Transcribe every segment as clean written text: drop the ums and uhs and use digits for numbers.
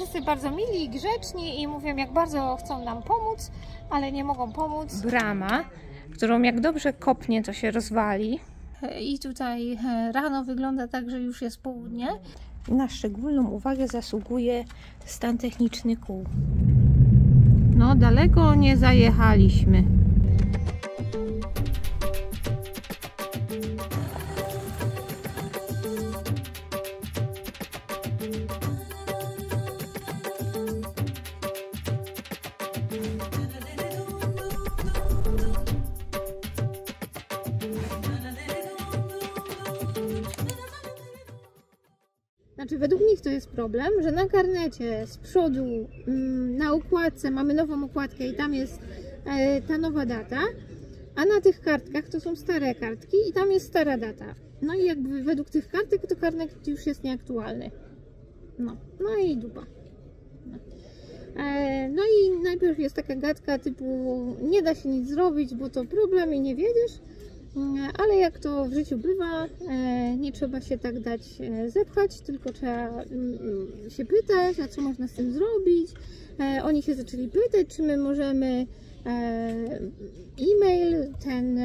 wszyscy bardzo mili, grzeczni i mówią, jak bardzo chcą nam pomóc, ale nie mogą pomóc. Brama, którą jak dobrze kopnie, to się rozwali. I tutaj rano wygląda tak, że już jest południe. Na szczególną uwagę zasługuje stan techniczny kół. No, daleko nie zajechaliśmy. Znaczy, według nich to jest problem, że na karnecie z przodu na okładce mamy nową okładkę i tam jest ta nowa data, a na tych kartkach to są stare kartki i tam jest stara data. No i jakby według tych kartek to karnet już jest nieaktualny. No i dupa. No i najpierw jest taka gadka typu nie da się nic zrobić, bo to problem i nie wiedziesz. Ale jak to w życiu bywa, nie trzeba się tak dać zepchać, tylko trzeba się pytać, a co można z tym zrobić. Oni się zaczęli pytać, czy my możemy e-mail, ten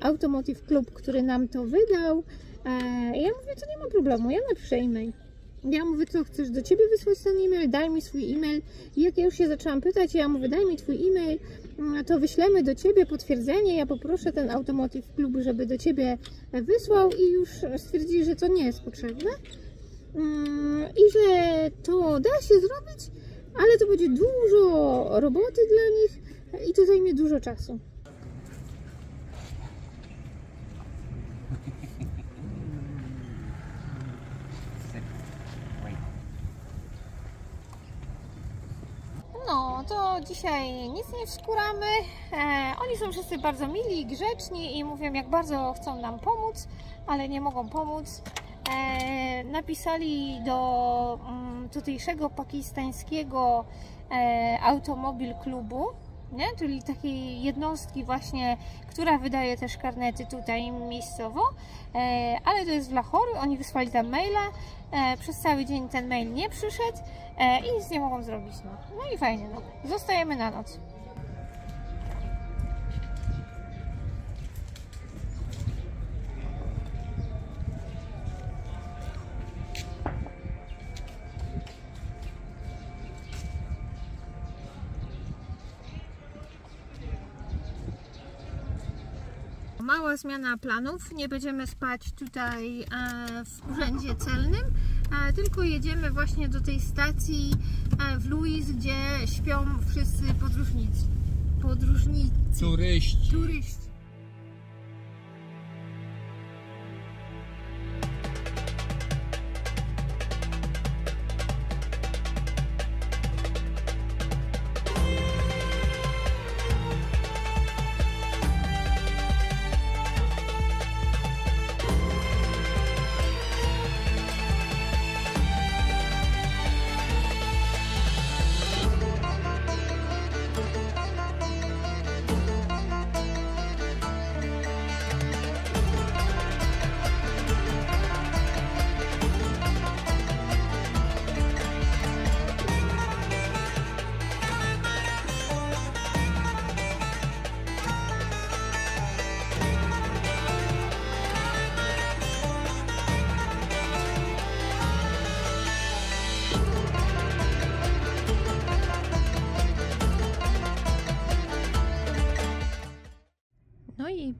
Automotive Club, który nam to wydał. Ja mówię, to nie ma problemu, ja napiszę e-mail. Ja mówię, co chcesz do ciebie wysłać ten e-mail, daj mi swój e-mail. I jak ja już się zaczęłam pytać, ja mówię, daj mi twój e-mail, to wyślemy do ciebie potwierdzenie, ja poproszę ten Automotive Club, żeby do ciebie wysłał i już stwierdzili, że to nie jest potrzebne. I że to da się zrobić, ale to będzie dużo roboty dla nich i to zajmie dużo czasu. No to dzisiaj nic nie wskuramy, oni są wszyscy bardzo mili, grzeczni i mówią, jak bardzo chcą nam pomóc, ale nie mogą pomóc. Napisali do tutejszego pakistańskiego automobil klubu, nie? Czyli takiej jednostki właśnie, która wydaje też karnety tutaj miejscowo, ale to jest w Lahore, oni wysłali tam maila, przez cały dzień ten mail nie przyszedł i nic nie mogą zrobić. No i fajnie, no. Zostajemy na noc. Mała zmiana planów, nie będziemy spać tutaj w urzędzie celnym, tylko jedziemy właśnie do tej stacji w Louis, gdzie śpią wszyscy podróżnicy. Turyści.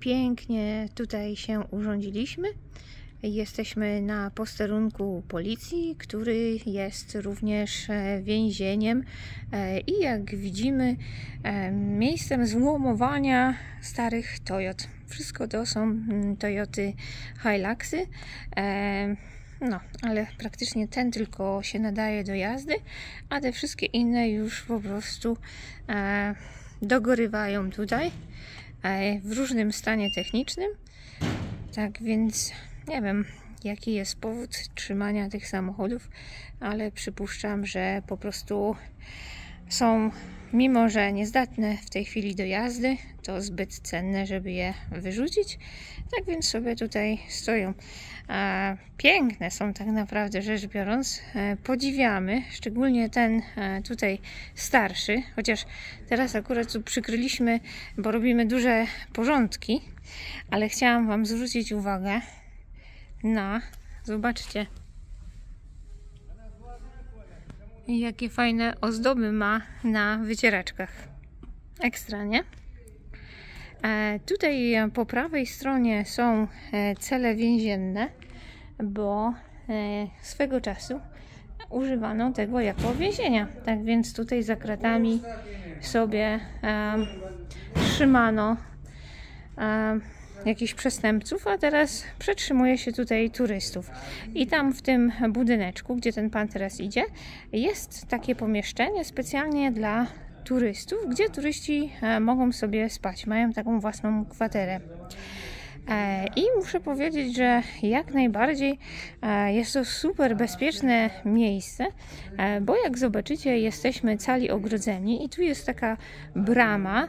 Pięknie tutaj się urządziliśmy. Jesteśmy na posterunku policji, który jest również więzieniem i jak widzimy miejscem złomowania starych Toyot. Wszystko to są Toyoty Hiluxy. No, ale praktycznie ten tylko się nadaje do jazdy, a te wszystkie inne już po prostu dogorywają tutaj. W różnym stanie technicznym, tak więc nie wiem, jaki jest powód trzymania tych samochodów, ale przypuszczam, że po prostu są, mimo że niezdatne w tej chwili do jazdy, to zbyt cenne, żeby je wyrzucić. Tak więc sobie tutaj stoją. Piękne są tak naprawdę, rzecz biorąc. Podziwiamy, szczególnie ten tutaj starszy, chociaż teraz akurat tu przykryliśmy, bo robimy duże porządki, ale chciałam Wam zwrócić uwagę na, zobaczcie, jakie fajne ozdoby ma na wycieraczkach. Ekstra, nie? Tutaj po prawej stronie są cele więzienne, bo swego czasu używano tego jako więzienia. Tak więc tutaj za kratami sobie trzymano jakichś przestępców, a teraz przetrzymuje się tutaj turystów. I tam w tym budyneczku, gdzie ten pan teraz idzie, jest takie pomieszczenie specjalnie dla turystów, gdzie turyści mogą sobie spać. Mają taką własną kwaterę. I muszę powiedzieć, że jak najbardziej jest to super bezpieczne miejsce, bo jak zobaczycie, jesteśmy cali ogrodzeni i tu jest taka brama,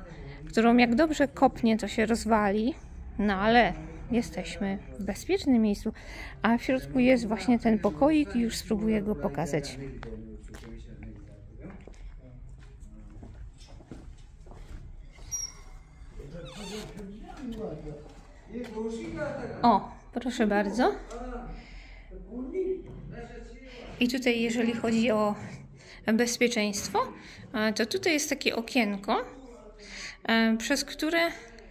którą jak dobrze kopnie, to się rozwali. No ale jesteśmy w bezpiecznym miejscu, a w środku jest właśnie ten pokoik i już spróbuję go pokazać. O, proszę bardzo. I tutaj jeżeli chodzi o bezpieczeństwo, to tutaj jest takie okienko, przez które,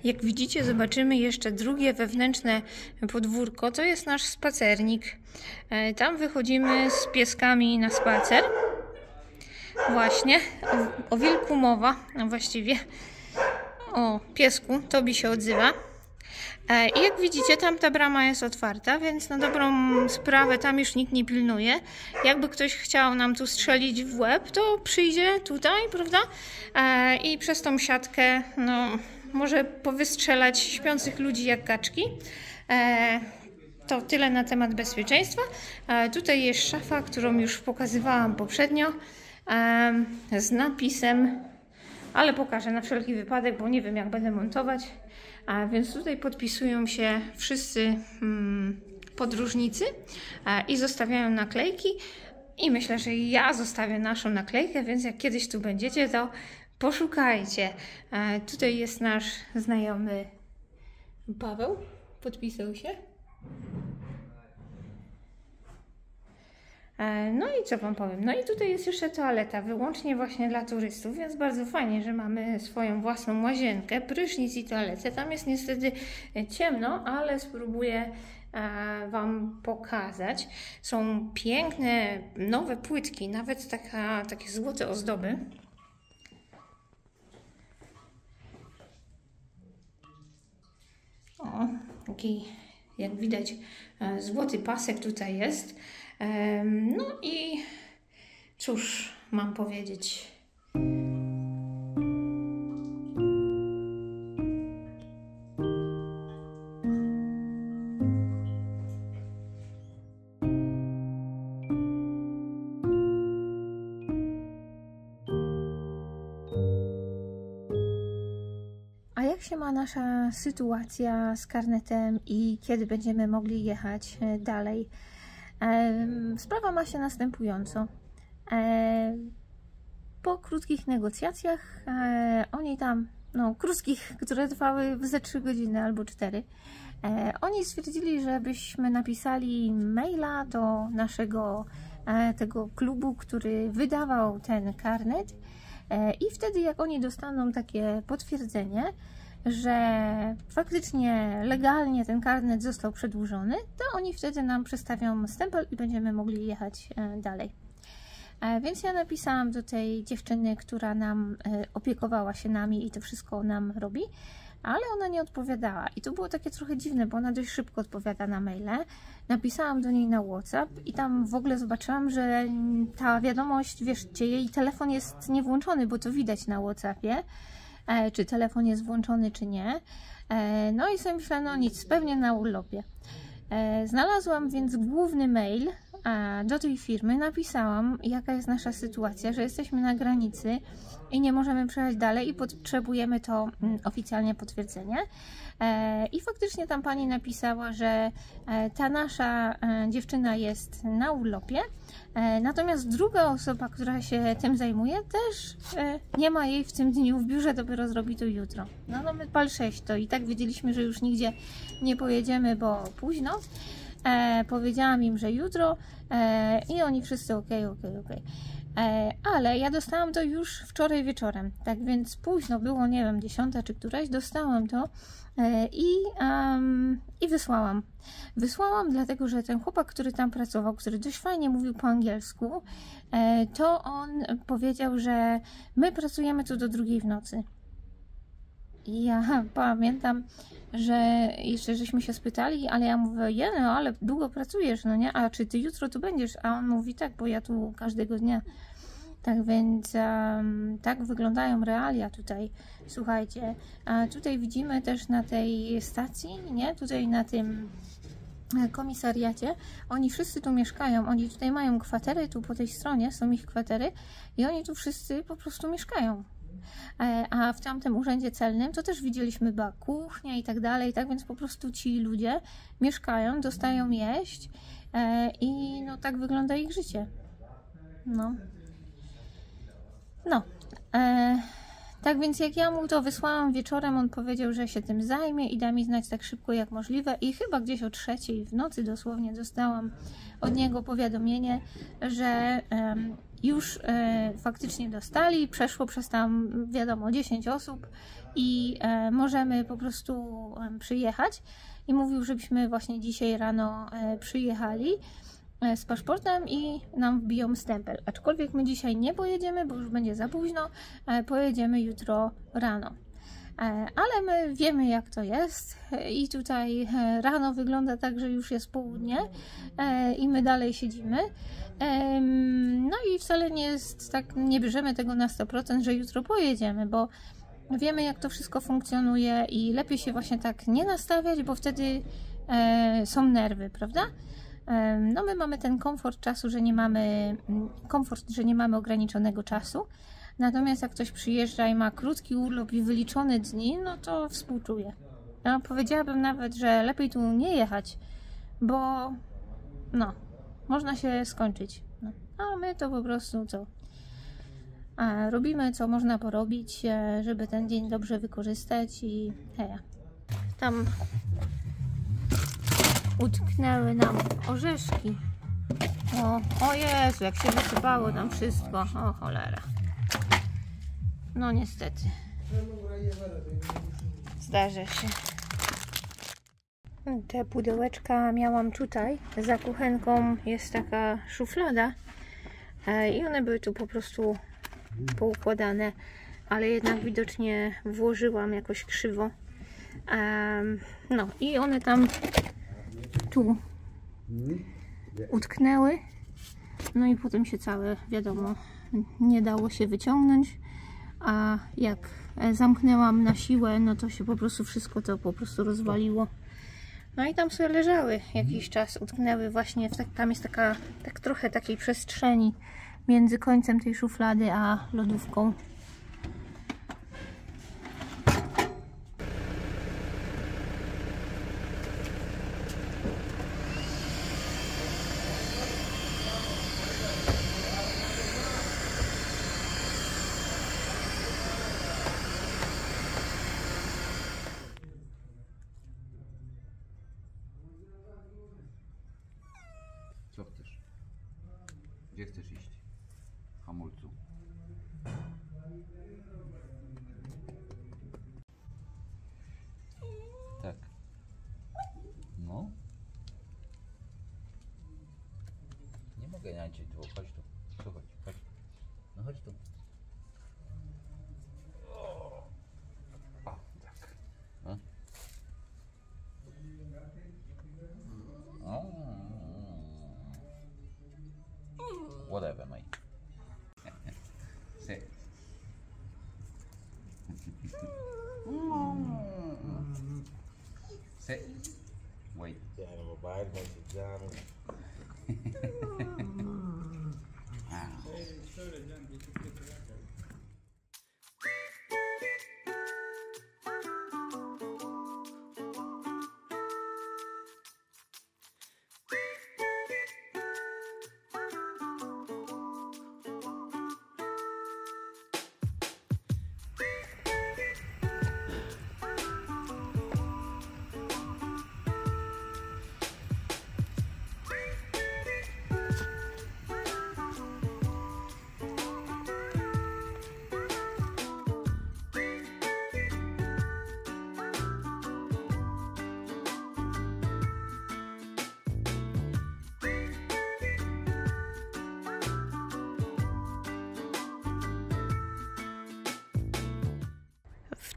jak widzicie, zobaczymy jeszcze drugie wewnętrzne podwórko. To jest nasz spacernik. Tam wychodzimy z pieskami na spacer. Właśnie, o wilku mowa, a właściwie o piesku. Tobi się odzywa. I jak widzicie, tam ta brama jest otwarta, więc na dobrą sprawę tam już nikt nie pilnuje. Jakby ktoś chciał nam tu strzelić w łeb, to przyjdzie tutaj, prawda? I przez tą siatkę, no, może powystrzelać śpiących ludzi jak kaczki. To tyle na temat bezpieczeństwa. Tutaj jest szafa, którą już pokazywałam poprzednio, z napisem, ale pokażę na wszelki wypadek, bo nie wiem, jak będę montować. A więc tutaj podpisują się wszyscy podróżnicy i zostawiają naklejki. I myślę, że ja zostawię naszą naklejkę, więc jak kiedyś tu będziecie, to poszukajcie. Tutaj jest nasz znajomy Paweł. Podpisał się. No i co Wam powiem? No i tutaj jest jeszcze toaleta, wyłącznie właśnie dla turystów, więc bardzo fajnie, że mamy swoją własną łazienkę, prysznic i toaletę. Tam jest niestety ciemno, ale spróbuję Wam pokazać. Są piękne, nowe płytki, nawet takie złote ozdoby. O, taki, jak widać, złoty pasek tutaj jest. No i cóż mam powiedzieć? Ma nasza sytuacja z karnetem i kiedy będziemy mogli jechać dalej. Sprawa ma się następująco. Po krótkich negocjacjach, oni tam, no krótkich, które trwały ze 3 godziny albo 4, oni stwierdzili, żebyśmy napisali maila do naszego tego klubu, który wydawał ten karnet, i wtedy jak oni dostaną takie potwierdzenie, że faktycznie legalnie ten karnet został przedłużony, to oni wtedy nam przestawią stempel i będziemy mogli jechać dalej. Więc ja napisałam do tej dziewczyny, która nam opiekowała się nami i to wszystko nam robi, ale ona nie odpowiadała i to było takie trochę dziwne, bo ona dość szybko odpowiada na maile. Napisałam do niej na WhatsApp i tam w ogóle zobaczyłam, że ta wiadomość, wierzcie, jej telefon jest niewłączony, bo to widać na WhatsAppie, czy telefon jest włączony, czy nie. No i sobie myślę, no nic, pewnie na urlopie. Znalazłam więc główny mail do tej firmy napisałam, jaka jest nasza sytuacja, że jesteśmy na granicy i nie możemy przejechać dalej i potrzebujemy to oficjalnie potwierdzenie. I faktycznie tam pani napisała, że ta nasza dziewczyna jest na urlopie, natomiast druga osoba, która się tym zajmuje, też nie ma jej w tym dniu w biurze, dopiero zrobi to jutro. No, mamy pal 6 to i tak wiedzieliśmy, że już nigdzie nie pojedziemy, bo późno. Powiedziałam im, że jutro i oni wszyscy okej. Ale ja dostałam to już wczoraj wieczorem, tak więc późno było, nie wiem, 10 czy któraś, dostałam to i wysłałam. Wysłałam dlatego, że ten chłopak, który tam pracował, który dość fajnie mówił po angielsku, to on powiedział, że my pracujemy tu do 2 w nocy. I ja pamiętam, że jeszcze żeśmy się spytali, ale ja mówię, no ale długo pracujesz, no nie? A czy ty jutro tu będziesz? A on mówi, tak, bo ja tu każdego dnia. Tak więc tak wyglądają realia tutaj. Słuchajcie, tutaj widzimy też na tej stacji, nie? Tutaj na tym komisariacie. Oni wszyscy tu mieszkają, oni tutaj mają kwatery, tu po tej stronie są ich kwatery i oni tu wszyscy po prostu mieszkają. A w tamtym urzędzie celnym to też widzieliśmy kuchnię i tak dalej, tak więc po prostu ci ludzie mieszkają, dostają jeść i no tak wygląda ich życie. Tak więc jak ja mu to wysłałam wieczorem, on powiedział, że się tym zajmie i da mi znać tak szybko jak możliwe i chyba gdzieś o 3 w nocy dosłownie dostałam od niego powiadomienie, że już faktycznie dostali, przeszło przez tam, wiadomo, 10 osób i możemy po prostu przyjechać. I mówił, żebyśmy właśnie dzisiaj rano przyjechali z paszportem i nam wbiją stempel. Aczkolwiek my dzisiaj nie pojedziemy, bo już będzie za późno, pojedziemy jutro rano. Ale my wiemy, jak to jest i tutaj rano wygląda tak, że już jest południe i my dalej siedzimy. No i wcale nie jest tak, nie bierzemy tego na 100%, że jutro pojedziemy, bo wiemy, jak to wszystko funkcjonuje i lepiej się właśnie tak nie nastawiać, bo wtedy są nerwy, prawda? No my mamy ten komfort czasu, że nie mamy ograniczonego czasu. Natomiast jak ktoś przyjeżdża i ma krótki urlop i wyliczone dni, no to współczuję. Ja powiedziałabym nawet, że lepiej tu nie jechać, bo no, można się skończyć. No, a my to po prostu co? Robimy, co można porobić, żeby ten dzień dobrze wykorzystać i heja. Tam utknęły nam orzeszki. O Jezu, jak się wysypało tam wszystko. O cholera. No niestety. Zdarza się. Te pudełeczka miałam tutaj. Za kuchenką jest taka szuflada. I one były tu po prostu poukładane. Ale jednak widocznie włożyłam jakoś krzywo. No i one tam tu utknęły. No i potem się całe, wiadomo, nie dało się wyciągnąć. A jak zamknęłam na siłę, no to się po prostu wszystko to po prostu rozwaliło. No i tam sobie leżały jakiś czas, utknęły właśnie, tam jest taka, tak trochę takiej przestrzeni między końcem tej szuflady a lodówką. Co chcesz? Gdzie chcesz iść? Hamulcu.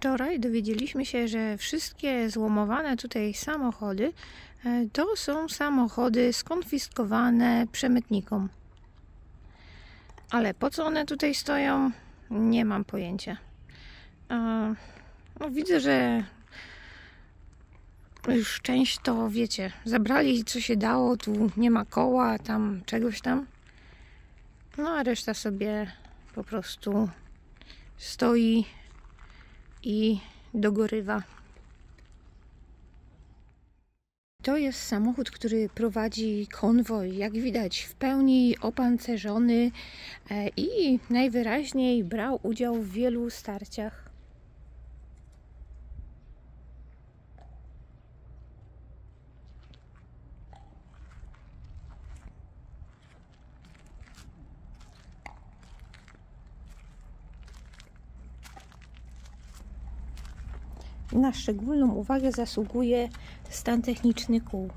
wczoraj dowiedzieliśmy się, że wszystkie złomowane tutaj samochody to są samochody skonfiskowane przemytnikom. Ale po co one tutaj stoją? Nie mam pojęcia. No, widzę, że już część to wiecie, zabrali co się dało, tu nie ma koła, tam czegoś tam. No a reszta sobie po prostu stoi i dogorywa. To jest samochód, który prowadzi konwoj, jak widać w pełni opancerzony i najwyraźniej brał udział w wielu starciach. Na szczególną uwagę zasługuje stan techniczny kół.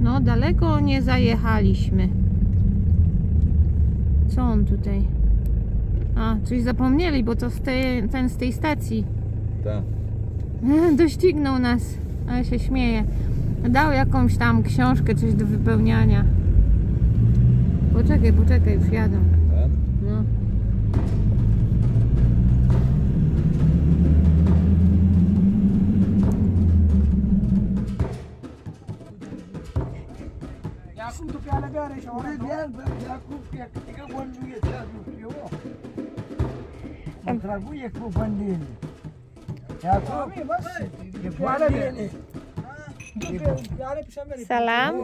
No, daleko nie zajechaliśmy. Co on tutaj? A, czyli zapomnieli, bo to ten z tej stacji. Tak. Doścignął nas, ale się śmieje. Dał jakąś tam książkę, coś do wypełniania. Poczekaj, już jadą. Tak? No. Trawuje kupandiny. Salam.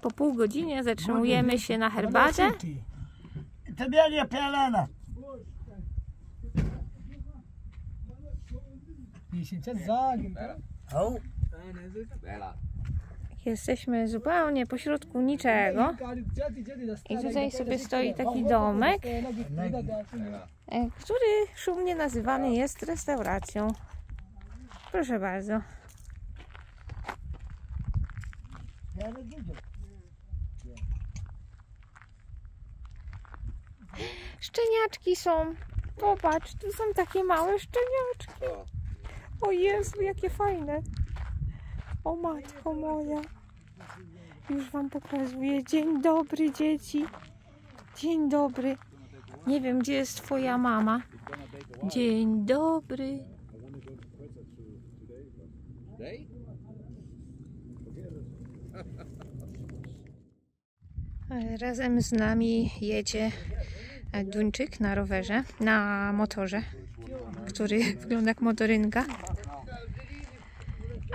Po pół godzinie zatrzymujemy się na herbatę. Jesteśmy zupełnie pośrodku niczego i tutaj sobie stoi taki domek, który szumnie nazywany jest restauracją. Proszę bardzo. Szczeniaczki są. Popatrz, tu są takie małe szczeniaczki. O Jezu, jakie fajne. O matko moja, już wam pokazuję. Dzień dobry, dzieci. Dzień dobry. Nie wiem, gdzie jest twoja mama. Dzień dobry. Razem z nami jedzie Duńczyk na rowerze, na motorze, który wygląda jak motorynka.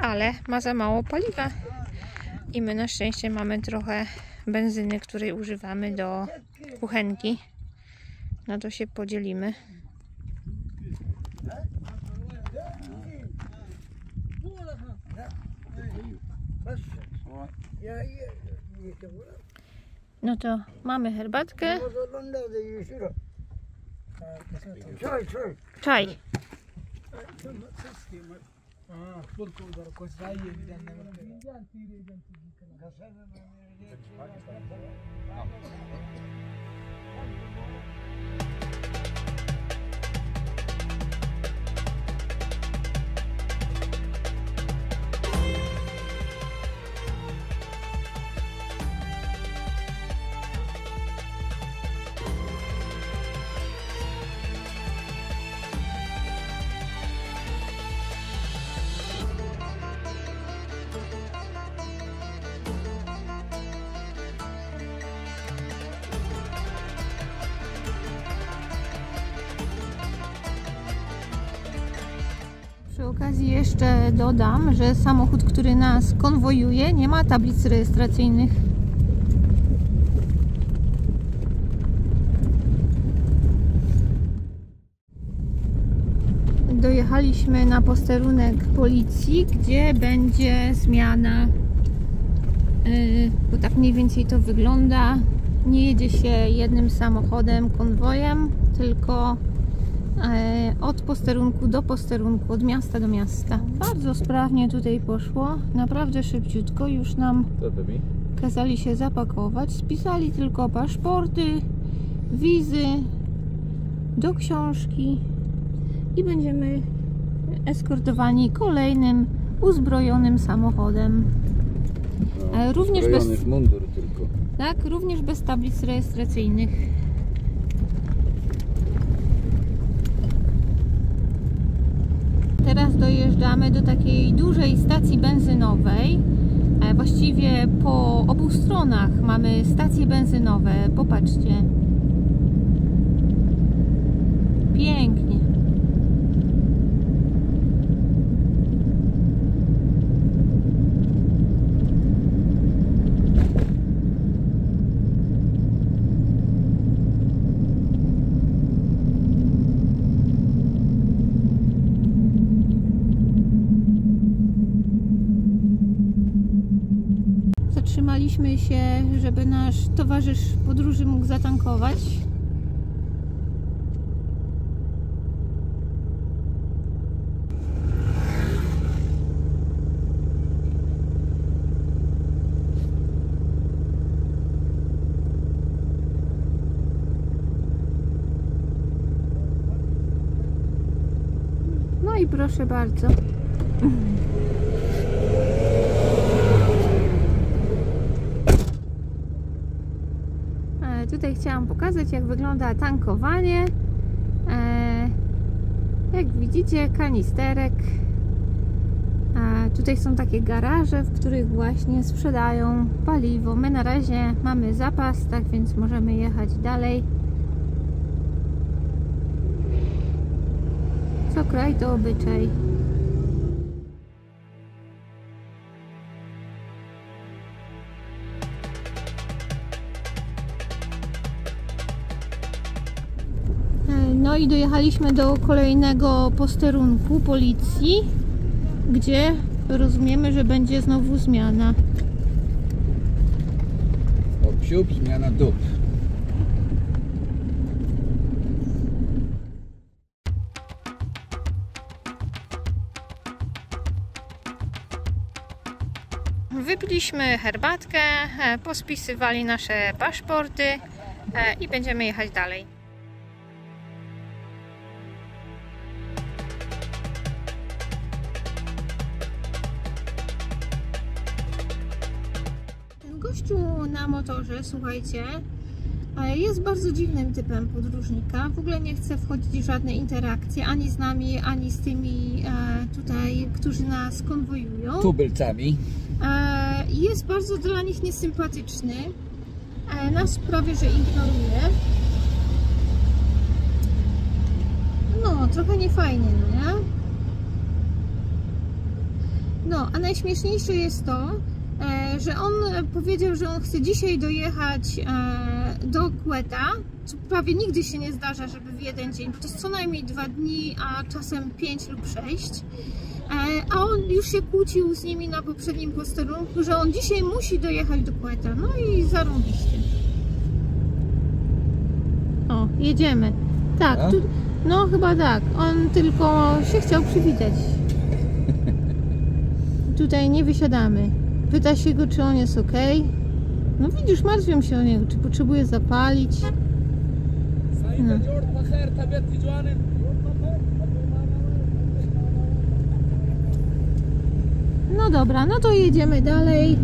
Ale ma za mało paliwa i my na szczęście mamy trochę benzyny, której używamy do kuchenki. No to się podzielimy. No to mamy herbatkę. Czaj. Przy okazji jeszcze dodam, że samochód, który nas konwojuje, nie ma tablic rejestracyjnych. Dojechaliśmy na posterunek policji, gdzie będzie zmiana, bo tak mniej więcej to wygląda, nie jedzie się jednym samochodem, konwojem, tylko od posterunku do posterunku, od miasta do miasta. Bardzo sprawnie tutaj poszło, naprawdę szybciutko, już nam kazali się zapakować, spisali tylko paszporty, wizy do książki i będziemy eskortowani kolejnym uzbrojonym samochodem. No, również bez mundur tylko. Tak, również bez tablic rejestracyjnych. Teraz dojeżdżamy do takiej dużej stacji benzynowej. Właściwie po obu stronach mamy stacje benzynowe. Popatrzcie. Pięknie. Zatrzymaliśmy się, żeby nasz towarzysz podróży mógł zatankować. No i proszę bardzo. Tutaj chciałam pokazać, jak wygląda tankowanie. Jak widzicie, kanisterek. Tutaj są takie garaże, w których właśnie sprzedają paliwo. My na razie mamy zapas, tak więc możemy jechać dalej. Co kraj, to obyczaj. No i dojechaliśmy do kolejnego posterunku policji, gdzie rozumiemy, że będzie znowu zmiana. Obsiup, zmiana dup. Wypiliśmy herbatkę, pospisywali nasze paszporty i będziemy jechać dalej. Na motorze, słuchajcie, jest bardzo dziwnym typem podróżnika. W ogóle nie chce wchodzić w żadne interakcje ani z nami, ani z tymi tutaj, którzy nas konwojują. Tubylcami. Jest bardzo dla nich niesympatyczny. Nas prawie że ignoruje. No, trochę niefajnie, no nie? No, a najśmieszniejsze jest to, że on powiedział, że on chce dzisiaj dojechać do Quetta, co prawie nigdy się nie zdarza, żeby w jeden dzień, bo to jest co najmniej 2 dni, a czasem 5 lub 6. A on już się kłócił z nimi na poprzednim posterunku, że on dzisiaj musi dojechać do Quetta. No i zarąbiście. O, jedziemy. Tak, tu, no chyba tak. On tylko się chciał przywitać. Tutaj nie wysiadamy. Pyta się go, czy on jest ok. No widzisz, martwią się o niego, czy potrzebuje zapalić. No. No dobra, no to jedziemy dalej.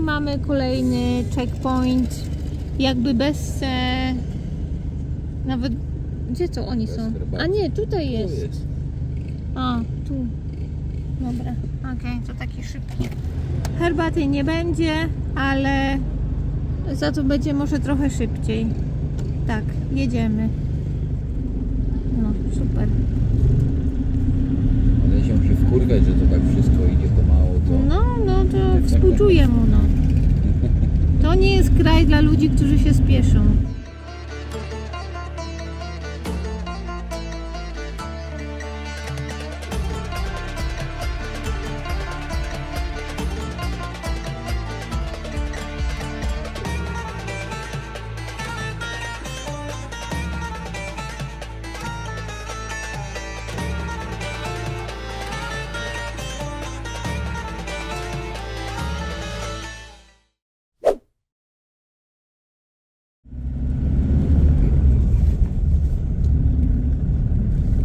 Mamy kolejny checkpoint, jakby bez nawet gdzie to oni są? A nie, tutaj jest. A, tu. Dobra, okej, to taki szybki. Herbaty nie będzie, ale za to będzie może trochę szybciej. Tak, jedziemy. No, super. Ale się musi wkurwiać, że to tak i dla ludzi, którzy się spieszą.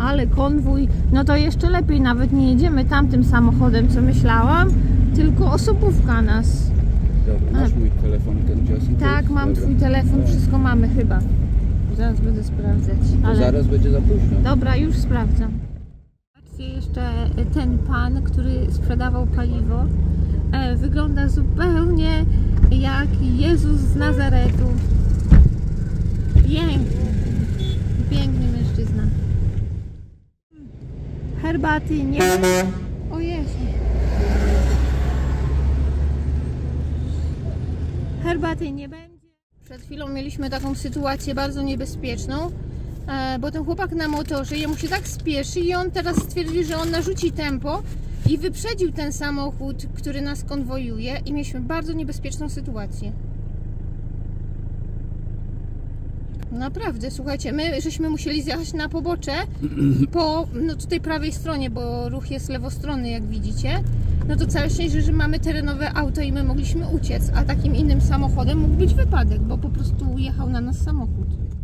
Ale konwój, no to jeszcze lepiej, nawet nie jedziemy tamtym samochodem, co myślałam, tylko osobówka nas. Dobra, masz mój telefon, ten dziosek? Tak, mam twój telefon, wszystko mamy chyba. Zaraz będę sprawdzać. Ale... zaraz będzie za późno. Dobra, już sprawdzam. Patrzcie, jeszcze ten pan, który sprzedawał paliwo, wygląda zupełnie jak Jezus z Nazaretu. Piękny, piękny mężczyzna. Herbaty nie. O Jezu. Herbaty nie będzie. Przed chwilą mieliśmy taką sytuację bardzo niebezpieczną, bo ten chłopak na motorze, jemu się tak spieszy i on teraz stwierdził, że on narzuci tempo i wyprzedził ten samochód, który nas konwojuje, i mieliśmy bardzo niebezpieczną sytuację. Naprawdę, słuchajcie, my żeśmy musieli zjechać na pobocze po no tutaj prawej stronie, bo ruch jest lewostronny, jak widzicie. No to całe szczęście, że mamy terenowe auto i my mogliśmy uciec, a takim innym samochodem mógł być wypadek, bo po prostu jechał na nas samochód.